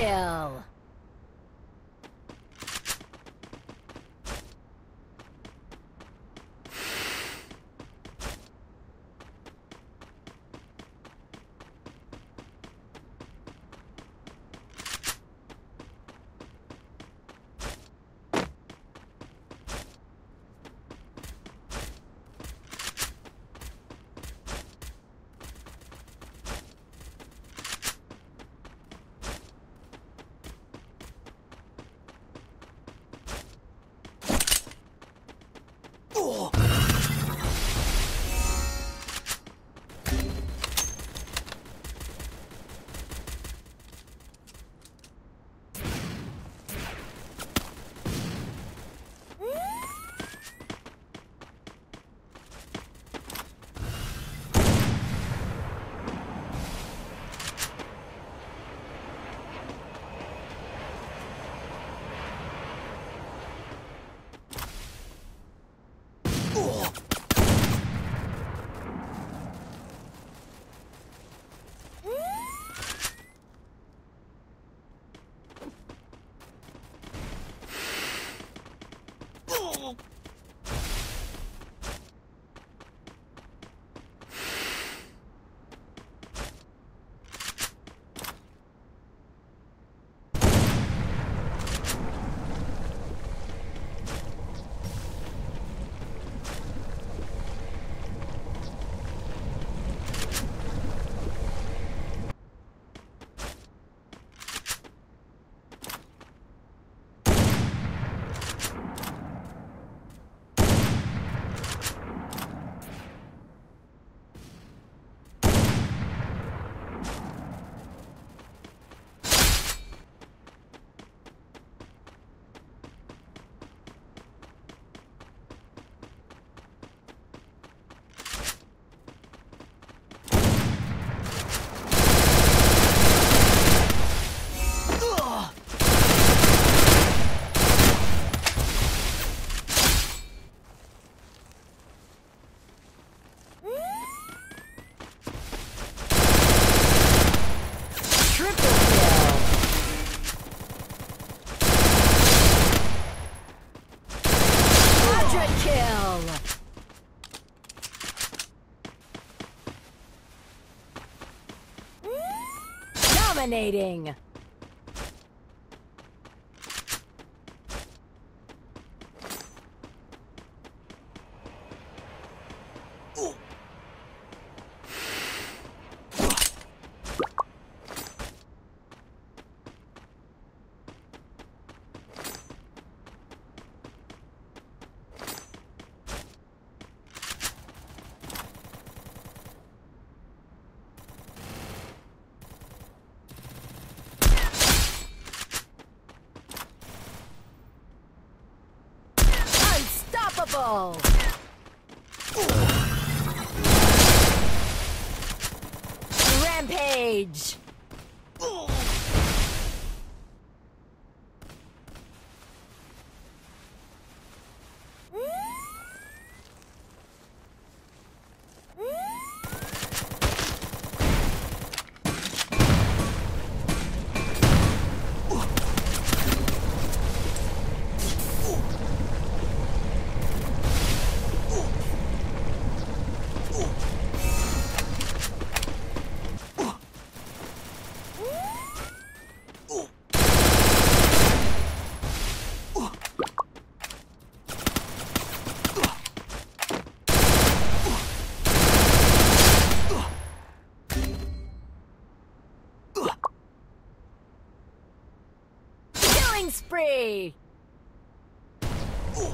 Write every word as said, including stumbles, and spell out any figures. kill. Dominating. Oh. Rampage. Spree. Ooh.